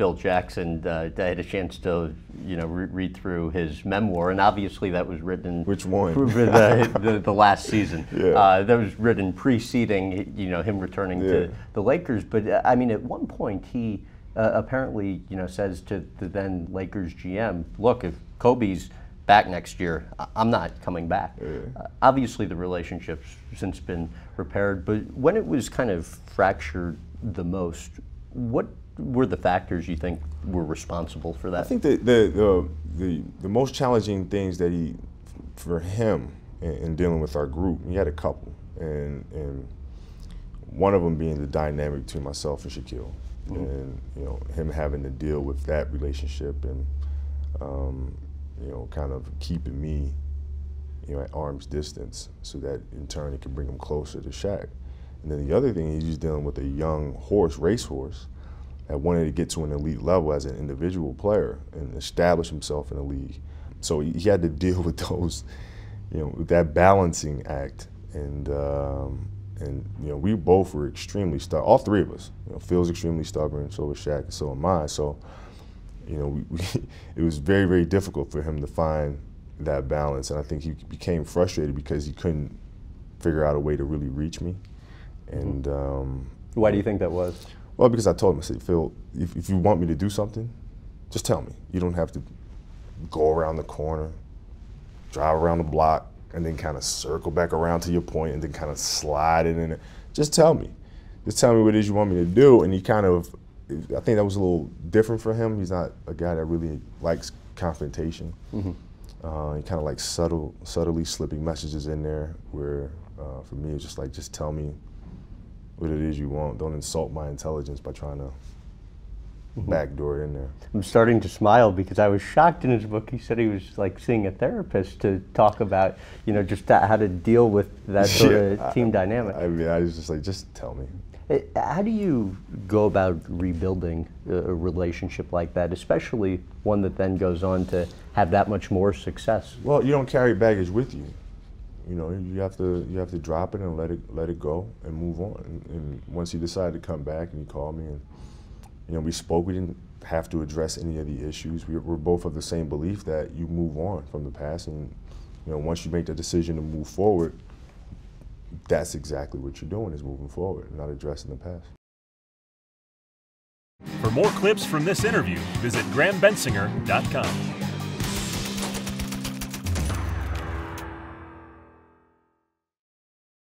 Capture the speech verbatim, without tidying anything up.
Phil Jackson. Uh, I had a chance to, you know, re read through his memoir, and obviously that was written. Which one? The, the, the last season. Yeah. Uh, that was written preceding, you know, him returning yeah. to the Lakers. But uh, I mean, at one point he uh, apparently, you know, says to the then Lakers G M, "Look, if Kobe's back next year, I'm not coming back." Yeah. Uh, obviously, the relationship's since been repaired, but when it was kind of fractured the most, what were the factors you think were responsible for that? I think the the the, the, the most challenging things that he, for him, in, in dealing with our group, he had a couple, and and one of them being the dynamic between myself and Shaquille, mm-hmm. and you know him having to deal with that relationship and. Um, you know, kind of keeping me, you know, at arm's distance so that in turn it could bring him closer to Shaq. And then the other thing, he's just dealing with a young horse, racehorse, that wanted to get to an elite level as an individual player and establish himself in the league. So he had to deal with those, you know, with that balancing act. And, um, and you know, we both were extremely stubborn, all three of us. You know, Phil's extremely stubborn, so is Shaq, and so am I. So, you know, we, we, it was very, very difficult for him to find that balance, and I think he became frustrated because he couldn't figure out a way to really reach me. And um, why do you think that was? Well, because I told him, I said, Phil, if, if you want me to do something, just tell me. You don't have to go around the corner, drive around the block, and then kind of circle back around to your point, and then kind of slide it in. Just tell me. Just tell me what it is you want me to do, and he kind of. I think that was a little different for him. He's not a guy that really likes confrontation. Mm-hmm. uh, he kind of likes subtle, subtly slipping messages in there where, uh, for me, it's just like, just tell me what it is you want. Don't insult my intelligence by trying to mm-hmm. backdoor it in there. I'm starting to smile because I was shocked in his book. He said he was like seeing a therapist to talk about, you know, just how to deal with that sort yeah, of team I, dynamic. I mean, I was just like, just tell me. How do you go about rebuilding a relationship like that, especially one that then goes on to have that much more success? Well, you don't carry baggage with you. You know, you have to you have to drop it and let it let it go and move on. And, and once he decided to come back, and he called me, and you know, we spoke. We didn't have to address any of the issues. We were both of the same belief that you move on from the past, and you know, once you make the decision to move forward. That's exactly what you're doing, is moving forward, not addressing the past. For more clips from this interview, visit Graham Bensinger dot com.